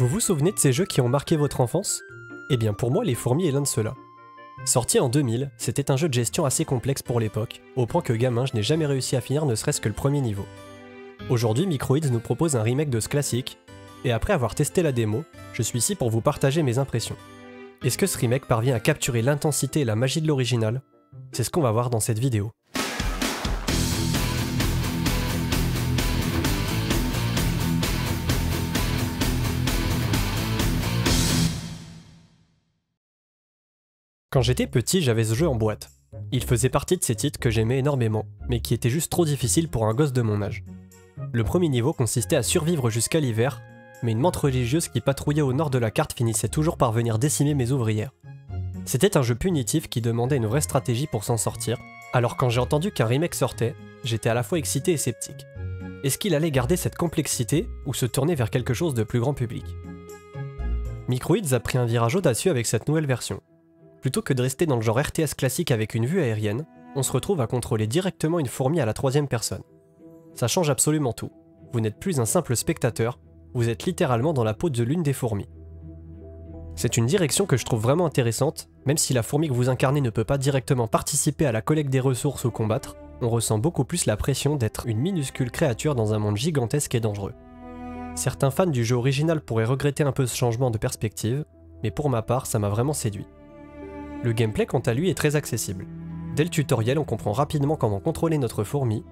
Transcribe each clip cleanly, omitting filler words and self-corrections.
Vous vous souvenez de ces jeux qui ont marqué votre enfance? Eh bien pour moi, Les Fourmis est l'un de ceux-là. Sorti en 2000, c'était un jeu de gestion assez complexe pour l'époque, au point que gamin je n'ai jamais réussi à finir ne serait-ce que le premier niveau. Aujourd'hui, Microids nous propose un remake de ce classique, et après avoir testé la démo, je suis ici pour vous partager mes impressions. Est-ce que ce remake parvient à capturer l'intensité et la magie de l'original? C'est ce qu'on va voir dans cette vidéo. Quand j'étais petit, j'avais ce jeu en boîte. Il faisait partie de ces titres que j'aimais énormément, mais qui étaient juste trop difficiles pour un gosse de mon âge. Le premier niveau consistait à survivre jusqu'à l'hiver, mais une mante religieuse qui patrouillait au nord de la carte finissait toujours par venir décimer mes ouvrières. C'était un jeu punitif qui demandait une vraie stratégie pour s'en sortir, alors quand j'ai entendu qu'un remake sortait, j'étais à la fois excité et sceptique. Est-ce qu'il allait garder cette complexité, ou se tourner vers quelque chose de plus grand public? Microids a pris un virage audacieux avec cette nouvelle version. Plutôt que de rester dans le genre RTS classique avec une vue aérienne, on se retrouve à contrôler directement une fourmi à la troisième personne. Ça change absolument tout. Vous n'êtes plus un simple spectateur, vous êtes littéralement dans la peau de l'une des fourmis. C'est une direction que je trouve vraiment intéressante, même si la fourmi que vous incarnez ne peut pas directement participer à la collecte des ressources ou combattre, on ressent beaucoup plus la pression d'être une minuscule créature dans un monde gigantesque et dangereux. Certains fans du jeu original pourraient regretter un peu ce changement de perspective, mais pour ma part, ça m'a vraiment séduit. Le gameplay quant à lui est très accessible. Dès le tutoriel, on comprend rapidement comment contrôler notre fourmi.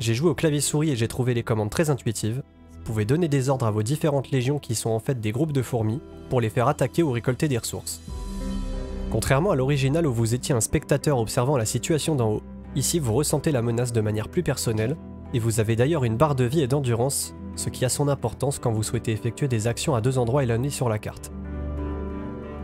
J'ai joué au clavier souris et j'ai trouvé les commandes très intuitives. Vous pouvez donner des ordres à vos différentes légions qui sont en fait des groupes de fourmis pour les faire attaquer ou récolter des ressources. Contrairement à l'original où vous étiez un spectateur observant la situation d'en haut, ici vous ressentez la menace de manière plus personnelle et vous avez d'ailleurs une barre de vie et d'endurance, ce qui a son importance quand vous souhaitez effectuer des actions à deux endroits éloignés sur la carte.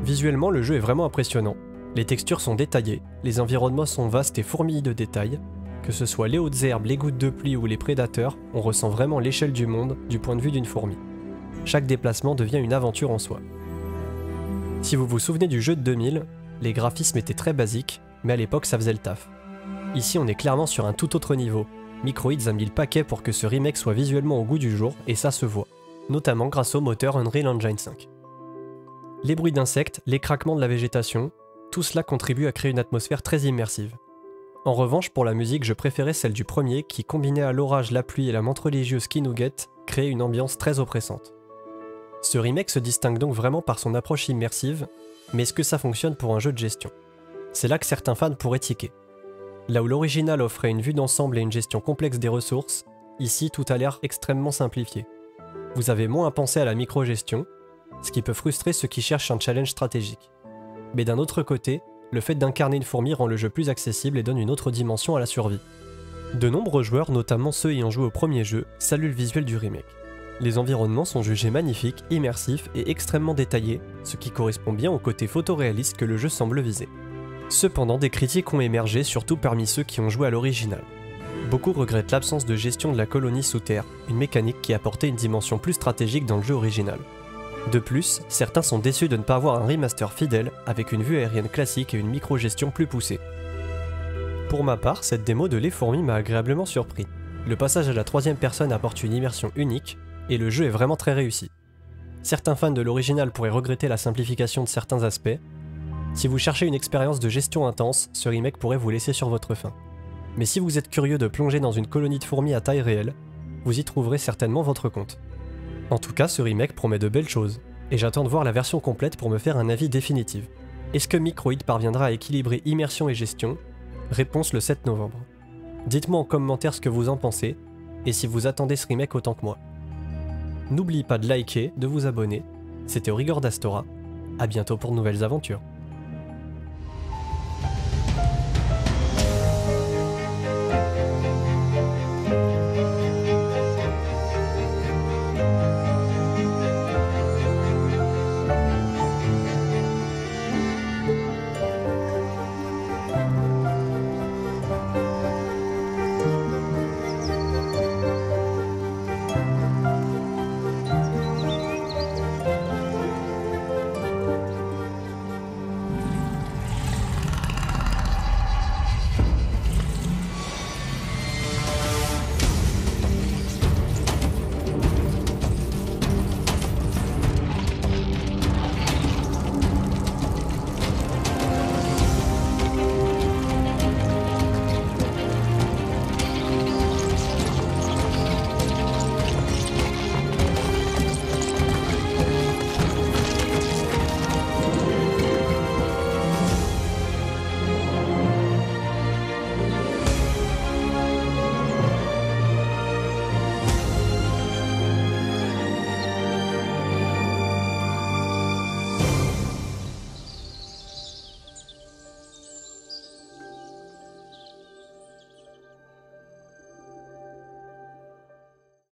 Visuellement, le jeu est vraiment impressionnant. Les textures sont détaillées, les environnements sont vastes et fourmillés de détails. Que ce soit les hautes herbes, les gouttes de pluie ou les prédateurs, on ressent vraiment l'échelle du monde du point de vue d'une fourmi. Chaque déplacement devient une aventure en soi. Si vous vous souvenez du jeu de 2000, les graphismes étaient très basiques, mais à l'époque ça faisait le taf. Ici on est clairement sur un tout autre niveau. Microids a mis le paquet pour que ce remake soit visuellement au goût du jour, et ça se voit, notamment grâce au moteur Unreal Engine 5. Les bruits d'insectes, les craquements de la végétation, tout cela contribue à créer une atmosphère très immersive. En revanche, pour la musique, je préférais celle du premier qui, combinée à l'orage, la pluie et la mante religieuse qui nous guette, créait une ambiance très oppressante. Ce remake se distingue donc vraiment par son approche immersive, mais est-ce que ça fonctionne pour un jeu de gestion? C'est là que certains fans pourraient tiquer. Là où l'original offrait une vue d'ensemble et une gestion complexe des ressources, ici tout a l'air extrêmement simplifié. Vous avez moins à penser à la micro-gestion, ce qui peut frustrer ceux qui cherchent un challenge stratégique. Mais d'un autre côté, le fait d'incarner une fourmi rend le jeu plus accessible et donne une autre dimension à la survie. De nombreux joueurs, notamment ceux ayant joué au premier jeu, saluent le visuel du remake. Les environnements sont jugés magnifiques, immersifs et extrêmement détaillés, ce qui correspond bien au côté photoréaliste que le jeu semble viser. Cependant, des critiques ont émergé, surtout parmi ceux qui ont joué à l'original. Beaucoup regrettent l'absence de gestion de la colonie sous terre, une mécanique qui apportait une dimension plus stratégique dans le jeu original. De plus, certains sont déçus de ne pas avoir un remaster fidèle, avec une vue aérienne classique et une micro-gestion plus poussée. Pour ma part, cette démo de Les Fourmis m'a agréablement surpris. Le passage à la troisième personne apporte une immersion unique, et le jeu est vraiment très réussi. Certains fans de l'original pourraient regretter la simplification de certains aspects. Si vous cherchez une expérience de gestion intense, ce remake pourrait vous laisser sur votre faim. Mais si vous êtes curieux de plonger dans une colonie de fourmis à taille réelle, vous y trouverez certainement votre compte. En tout cas, ce remake promet de belles choses, et j'attends de voir la version complète pour me faire un avis définitif. Est-ce que Microids parviendra à équilibrer immersion et gestion? Réponse le 7 novembre. Dites-moi en commentaire ce que vous en pensez, et si vous attendez ce remake autant que moi. N'oubliez pas de liker, de vous abonner. C'était Horygor d'Astora, à bientôt pour de nouvelles aventures.